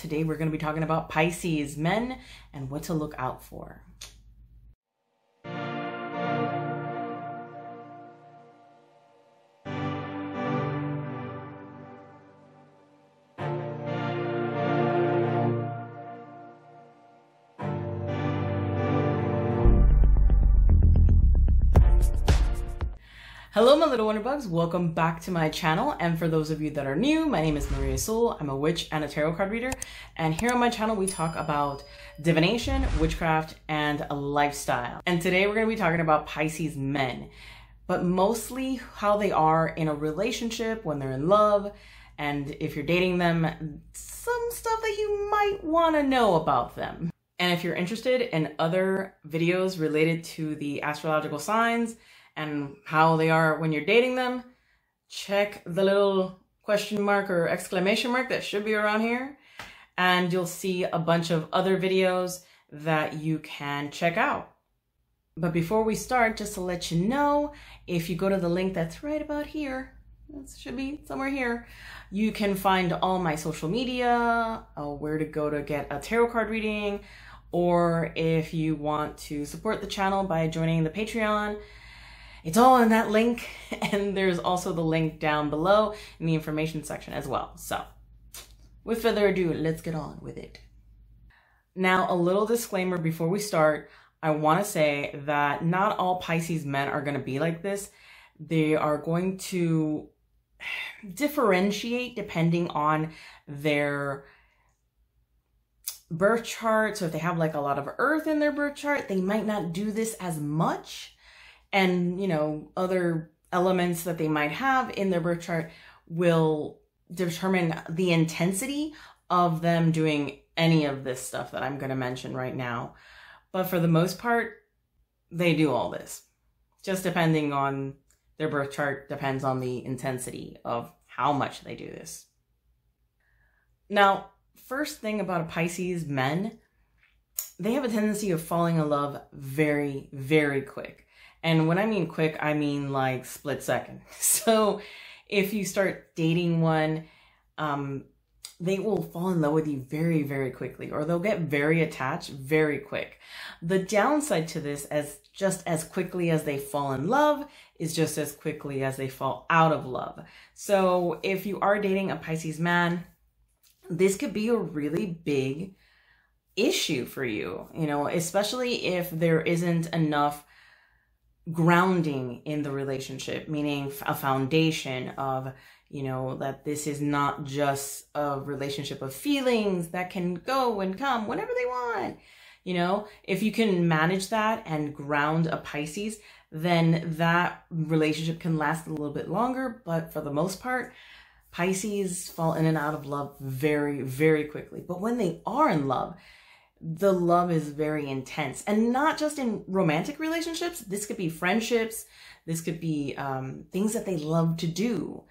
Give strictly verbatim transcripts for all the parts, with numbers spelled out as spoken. Today we're going to be talking about Pisces men and what to look out for. Hello my little wonderbugs, welcome back to my channel, and for those of you that are new, my name is Maria Sol. I'm a witch and a tarot card reader, and here on my channel we talk about divination, witchcraft, and lifestyle. And today we're going to be talking about Pisces men, but mostly how they are in a relationship, when they're in love, and if you're dating them, some stuff that you might want to know about them. And if you're interested in other videos related to the astrological signs and how they are when you're dating them, check the little question mark or exclamation mark that should be around here, and you'll see a bunch of other videos that you can check out. But before we start, just to let you know, if you go to the link that's right about here, it should be somewhere here, you can find all my social media, uh, where to go to get a tarot card reading, or if you want to support the channel by joining the Patreon. It's all in that link, and there's also the link down below in the information section as well. So with further ado, let's get on with it. Now, a little disclaimer before we start. I want to say that not all Pisces men are going to be like this. They are going to differentiate depending on their birth chart. So if they have like a lot of earth in their birth chart, they might not do this as much. And, you know, other elements that they might have in their birth chart will determine the intensity of them doing any of this stuff that I'm going to mention right now. But for the most part, they do all this. Just depending on their birth chart, depends on the intensity of how much they do this. Now, first thing about a Pisces men, they have a tendency of falling in love very, very quick. And when I mean quick, I mean like split second. So if you start dating one, um, they will fall in love with you very, very quickly, or they'll get very attached very quick. The downside to this, as just as quickly as they fall in love, is just as quickly as they fall out of love. So if you are dating a Pisces man, this could be a really big issue for you, you know, especially if there isn't enough grounding in the relationship, meaning a foundation of, you know, that this is not just a relationship of feelings that can go and come whenever they want. You know, if you can manage that and ground a Pisces, then that relationship can last a little bit longer. But for the most part, Pisces fall in and out of love very, very quickly. But when they are in love, the love is very intense, and not just in romantic relationships. This could be friendships. This could be um, things that they love to do.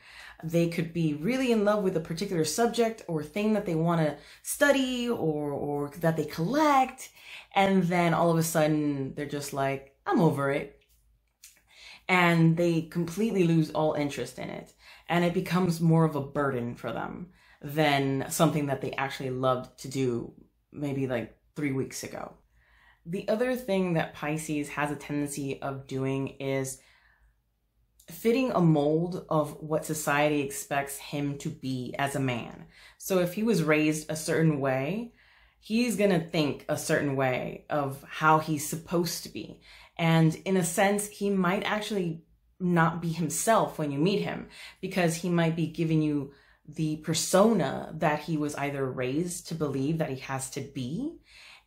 They could be really in love with a particular subject or thing that they want to study, or, or that they collect. And then all of a sudden they're just like, I'm over it. And they completely lose all interest in it. And it becomes more of a burden for them than something that they actually loved to do maybe like three weeks ago. The other thing that Pisces has a tendency of doing is fitting a mold of what society expects him to be as a man. So if he was raised a certain way, he's going to think a certain way of how he's supposed to be. And in a sense, he might actually not be himself when you meet him, because he might be giving you the persona that he was either raised to believe that he has to be,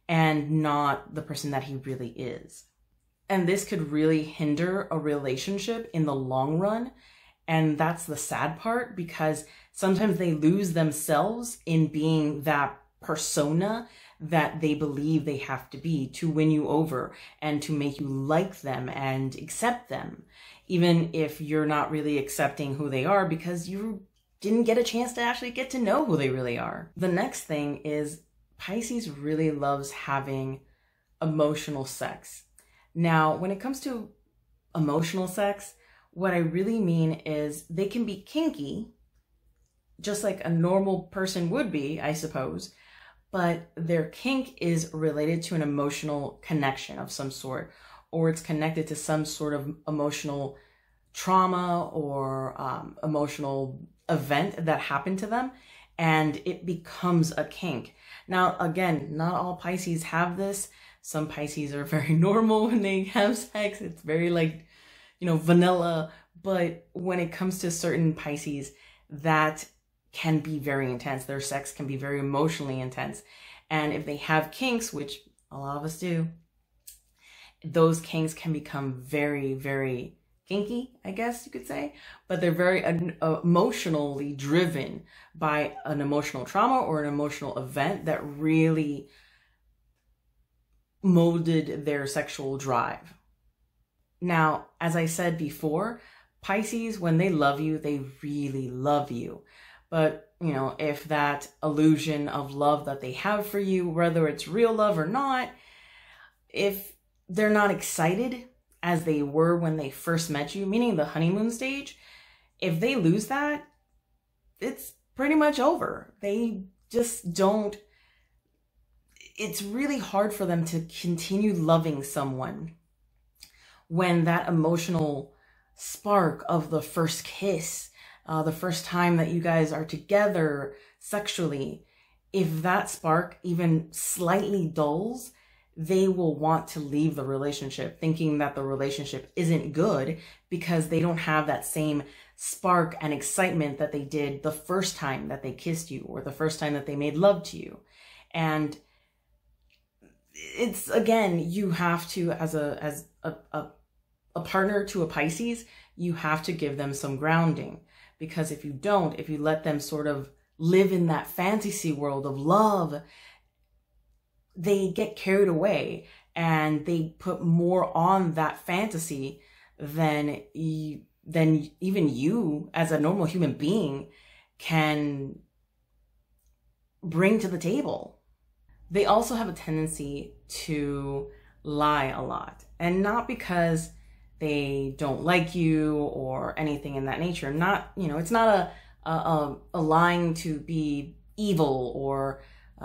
and not the person that he really is. And this could really hinder a relationship in the long run. And that's the sad part, because sometimes they lose themselves in being that persona that they believe they have to be to win you over and to make you like them and accept them, even if you're not really accepting who they are, because you're didn't get a chance to actually get to know who they really are. The next thing is Pisces really loves having emotional sex. Now, when it comes to emotional sex, what I really mean is they can be kinky, just like a normal person would be, I suppose, but their kink is related to an emotional connection of some sort, or it's connected to some sort of emotional trauma or um, emotional event that happened to them, and it becomes a kink. Now, again, not all Pisces have this. Some Pisces are very normal when they have sex. It's very like, you know, vanilla. But when it comes to certain Pisces, that can be very intense. Their sex can be very emotionally intense. And if they have kinks, which a lot of us do, those kinks can become very, very kinky, I guess you could say, but they're very uh, emotionally driven by an emotional trauma or an emotional event that really molded their sexual drive. Now, as I said before, Pisces, when they love you, they really love you. But, you know, if that illusion of love that they have for you, whether it's real love or not, if they're not excited as they were when they first met you, meaning the honeymoon stage, if they lose that, it's pretty much over. They just don't, it's really hard for them to continue loving someone when that emotional spark of the first kiss, uh, the first time that you guys are together sexually, if that spark even slightly dulls, they will want to leave the relationship, thinking that the relationship isn't good because they don't have that same spark and excitement that they did the first time that they kissed you or the first time that they made love to you. And it's, again, you have to, as a as a, a, a partner to a Pisces, you have to give them some grounding, because if you don't, if you let them sort of live in that fantasy world of love, they get carried away and they put more on that fantasy than you, than even you as a normal human being can bring to the table. They also have a tendency to lie a lot, and not because they don't like you or anything in that nature. Not, you know, it's not a, a, a lying to be evil or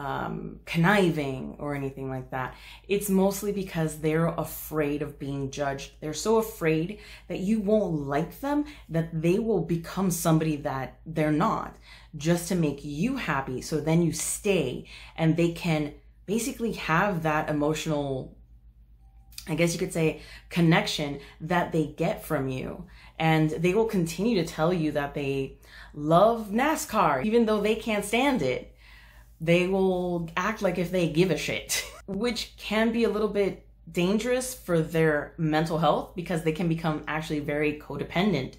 Um, conniving or anything like that. It's mostly because they're afraid of being judged. They're so afraid that you won't like them that they will become somebody that they're not, just to make you happy. So then you stay and they can basically have that emotional, I guess you could say, connection that they get from you. And they will continue to tell you that they love NASCAR, even though they can't stand it. They will act like if they give a shit, which can be a little bit dangerous for their mental health, because they can become actually very codependent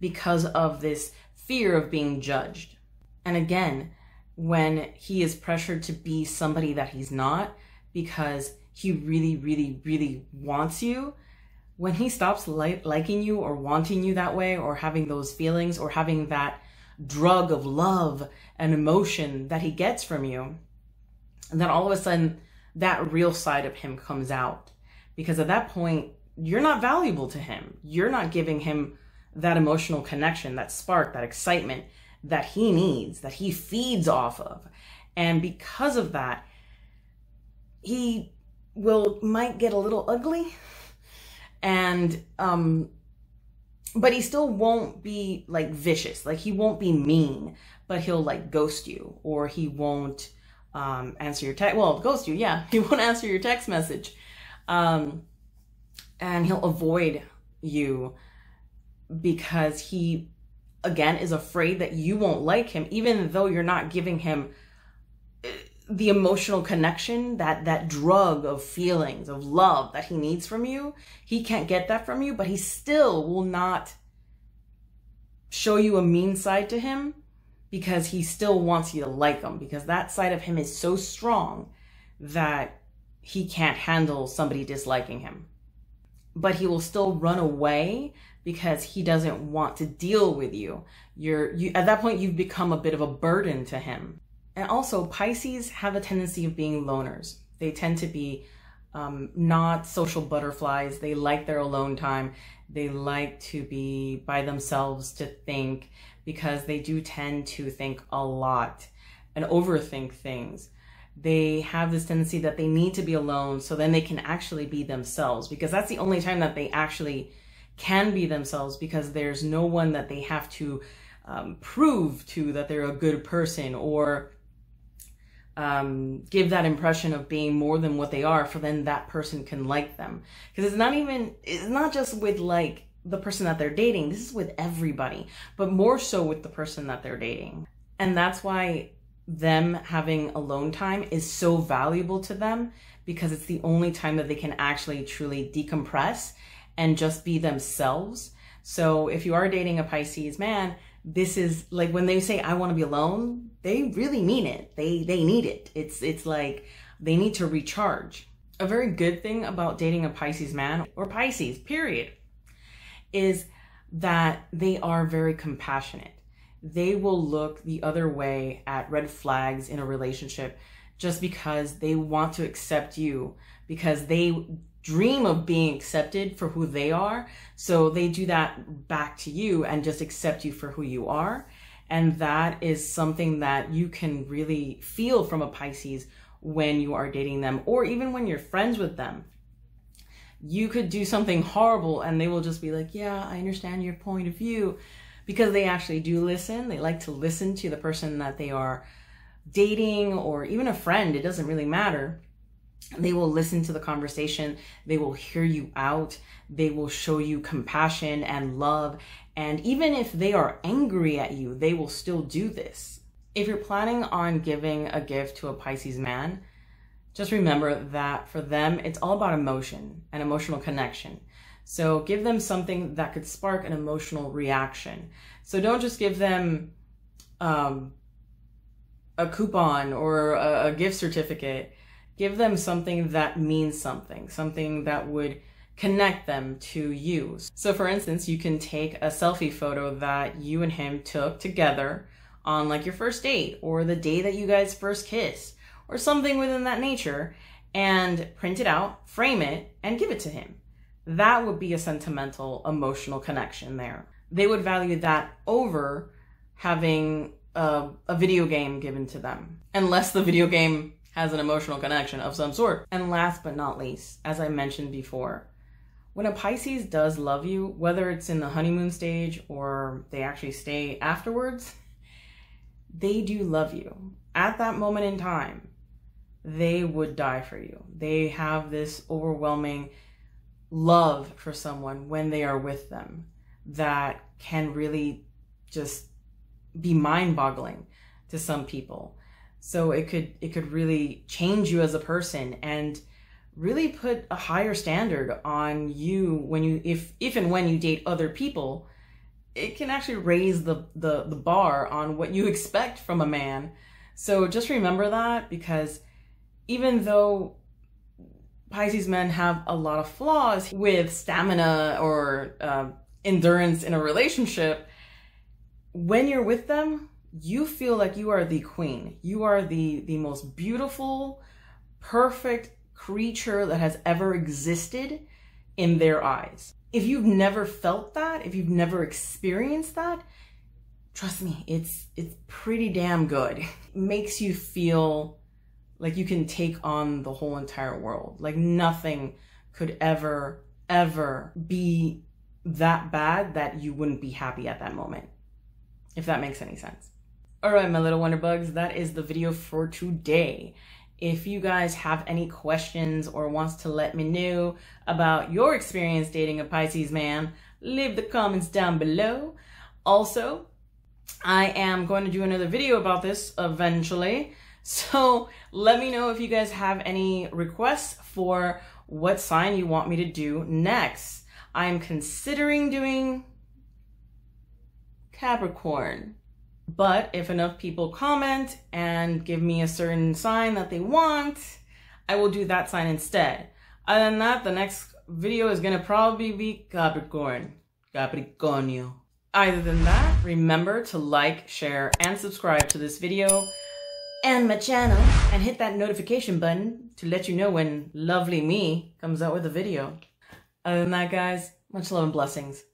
because of this fear of being judged. And again, when he is pressured to be somebody that he's not, because he really, really, really wants you, when he stops li- liking you or wanting you that way, or having those feelings or having that drug of love and emotion that he gets from you, and then all of a sudden that real side of him comes out, because at that point you're not valuable to him. You're not giving him that emotional connection, that spark, that excitement that he needs, that he feeds off of. And because of that, he will might get a little ugly, and um but he still won't be like vicious. Like, he won't be mean, but he'll like ghost you, or he won't um, answer your text. Well, ghost you, yeah. He won't answer your text message. Um, and he'll avoid you because he, again, is afraid that you won't like him, even though you're not giving him the emotional connection, that that drug of feelings of love that he needs from you. He can't get that from you, but he still will not show you a mean side to him, because he still wants you to like him, because that side of him is so strong that he can't handle somebody disliking him. But he will still run away because he doesn't want to deal with you. You're you at that point, you've become a bit of a burden to him. And also, Pisces have a tendency of being loners. They tend to be um, not social butterflies. They like their alone time. They like to be by themselves, to think, because they do tend to think a lot and overthink things. they have this tendency that they need to be alone so then they can actually be themselves, because that's the only time that they actually can be themselves, because there's no one that they have to um, prove to that they're a good person or um, give that impression of being more than what they are, for then that person can like them. Because it's not even, it's not just with like the person that they're dating, this is with everybody, but more so with the person that they're dating. And that's why them having alone time is so valuable to them, because it's the only time that they can actually truly decompress and just be themselves. So if you are dating a Pisces man, this is like when they say, I want to be alone, they really mean it. They they need it. It's, it's like they need to recharge. A very good thing about dating a Pisces man, or Pisces, period, is that they are very compassionate. They will look the other way at red flags in a relationship just because they want to accept you, because they dream of being accepted for who they are. So they do that back to you and just accept you for who you are. And that is something that you can really feel from a Pisces when you are dating them, or even when you're friends with them. You could do something horrible and they will just be like, yeah, I understand your point of view. Because they actually do listen. They like to listen to the person that they are dating, or even a friend, it doesn't really matter. They will listen to the conversation. They will hear you out. They will show you compassion and love. And even if they are angry at you, they will still do this. If you're planning on giving a gift to a Pisces man, just remember that for them, it's all about emotion and emotional connection. So give them something that could spark an emotional reaction. So don't just give them um, a coupon or a, a gift certificate. Give them something that means something, something that would connect them to you. So for instance, you can take a selfie photo that you and him took together on like your first date, or the day that you guys first kissed, or something within that nature, and print it out, frame it, and give it to him. That would be a sentimental, emotional connection there. They would value that over having a, a video game given to them, unless the video game has an emotional connection of some sort. And last but not least, as I mentioned before, when a Pisces does love you, whether it's in the honeymoon stage or they actually stay afterwards, they do love you. At that moment in time, they would die for you. They have this overwhelming love for someone when they are with them that can really just be mind-boggling to some people. So it could it could really change you as a person and really put a higher standard on you when you if if and when you date other people. It can actually raise the the, the bar on what you expect from a man. So just remember that, because even though Pisces men have a lot of flaws with stamina or uh, endurance in a relationship, when you're with them, you feel like you are the queen. You are the, the most beautiful, perfect creature that has ever existed in their eyes. If you've never felt that, if you've never experienced that, trust me, it's, it's pretty damn good. It makes you feel like you can take on the whole entire world. Like nothing could ever, ever be that bad that you wouldn't be happy at that moment, if that makes any sense. All right, my little wonder bugs, that is the video for today. If you guys have any questions or wants to let me know about your experience dating a Pisces man, leave the comments down below. Also, I am going to do another video about this eventually. So let me know if you guys have any requests for what sign you want me to do next. I'm considering doing Capricorn, but if enough people comment and give me a certain sign that they want, I will do that sign instead. Other than that, the next video is gonna probably be Capricorn, Capricornio. Other than that, remember to like, share, and subscribe to this video and my channel, and hit that notification button to let you know when lovely me comes out with a video. Other than that, guys, much love and blessings.